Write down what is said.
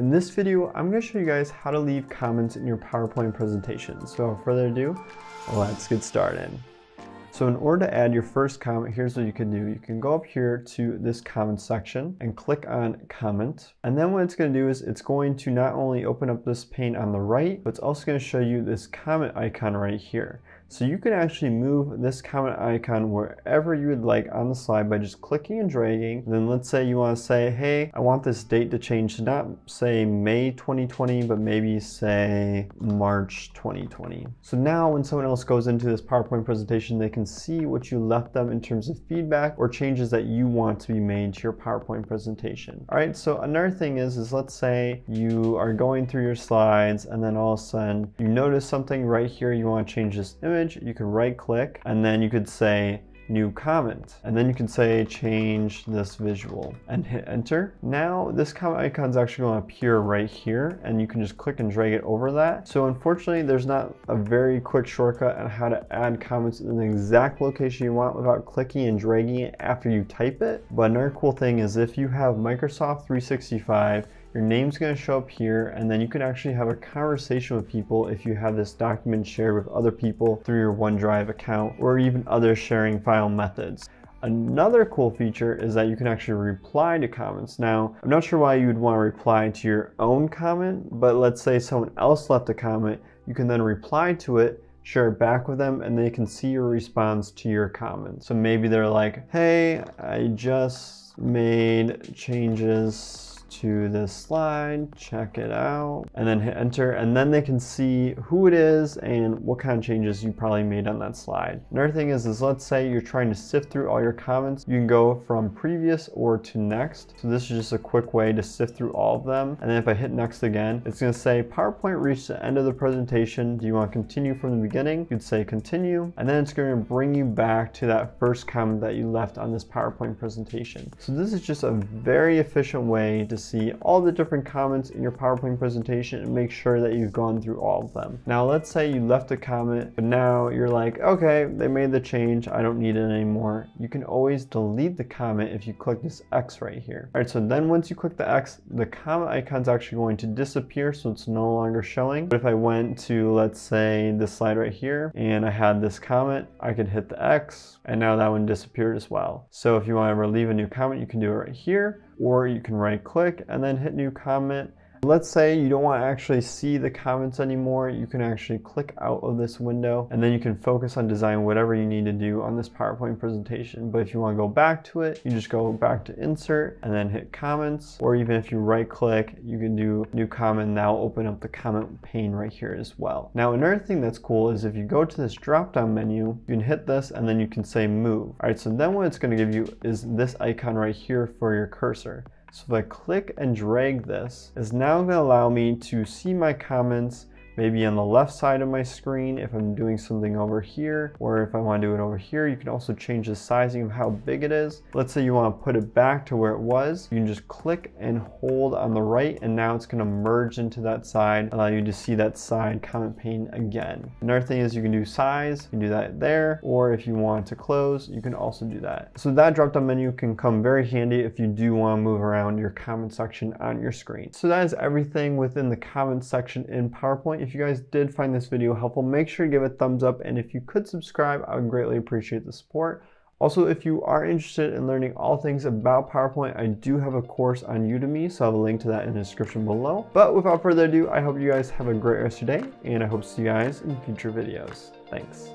In this video, I'm going to show you guys how to leave comments in your PowerPoint presentation. So without further ado, let's get started. So in order to add your first comment, here's what you can do. You can go up here to this comment section and click on comment. And then what it's going to do is it's going to not only open up this pane on the right, but it's also going to show you this comment icon right here. So you can actually move this comment icon wherever you would like on the slide by just clicking and dragging. And then let's say you want to say, hey, I want this date to change to not say May 2020, but maybe say March 2020. So now when someone else goes into this PowerPoint presentation, they can see what you left them in terms of feedback or changes that you want to be made to your PowerPoint presentation. All right, so another thing is let's say you are going through your slides and then all of a sudden you notice something right here, you want to change this image. You can right click and then you could say new comment, and then you can say change this visual and hit enter. Now this comment icon is actually going to appear right here and you can just click and drag it over that. So unfortunately there's not a very quick shortcut on how to add comments in the exact location you want without clicking and dragging it after you type it. But another cool thing is if you have Microsoft 365, your name's going to show up here, and then you can actually have a conversation with people if you have this document shared with other people through your OneDrive account or even other sharing file methods. Another cool feature is that you can actually reply to comments. Now, I'm not sure why you would want to reply to your own comment, but let's say someone else left a comment, you can then reply to it, share it back with them, and they can see your response to your comment. So maybe they're like, hey, I just made changes to this slide, check it out, and then hit enter, and then they can see who it is and what kind of changes you probably made on that slide. Another thing is let's say you're trying to sift through all your comments, you can go from previous or to next. So this is just a quick way to sift through all of them. And then if I hit next again, it's going to say PowerPoint reached the end of the presentation, do you want to continue from the beginning? You'd say continue, and then it's going to bring you back to that first comment that you left on this PowerPoint presentation. So this is just a very efficient way to see all the different comments in your PowerPoint presentation and make sure that you've gone through all of them. Now let's say you left a comment, but now you're like, okay, they made the change, I don't need it anymore. You can always delete the comment if you click this X right here. All right, so then once you click the X, the comment icon is actually going to disappear, so it's no longer showing. But if I went to, let's say, this slide right here, and I had this comment, I could hit the X, and now that one disappeared as well. So if you want to leave a new comment, you can do it right here, or you can right click and then hit new comment. Let's say you don't want to actually see the comments anymore, you can actually click out of this window and then you can focus on design whatever you need to do on this PowerPoint presentation. But if you want to go back to it, you just go back to insert and then hit comments, or even if you right click, you can do new comment. Now open up the comment pane right here as well. Now another thing that's cool is if you go to this drop down menu, you can hit this and then you can say move. All right, so then what it's going to give you is this icon right here for your cursor. So if I click and drag this, it's now going to allow me to see my comments maybe on the left side of my screen if I'm doing something over here, or if I want to do it over here. You can also change the sizing of how big it is. Let's say you want to put it back to where it was. You can just click and hold on the right, and now it's going to merge into that side, allow you to see that side comment pane again. Another thing is you can do size, you can do that there, or if you want to close, you can also do that. So that drop down menu can come very handy if you do want to move around your comment section on your screen. So that is everything within the comment section in PowerPoint. If you guys did find this video helpful, make sure you give it a thumbs up, and if you could subscribe, I would greatly appreciate the support. Also, if you are interested in learning all things about PowerPoint, I do have a course on Udemy, so I'll have a link to that in the description below. But without further ado, I hope you guys have a great rest of your day, and I hope to see you guys in future videos. Thanks.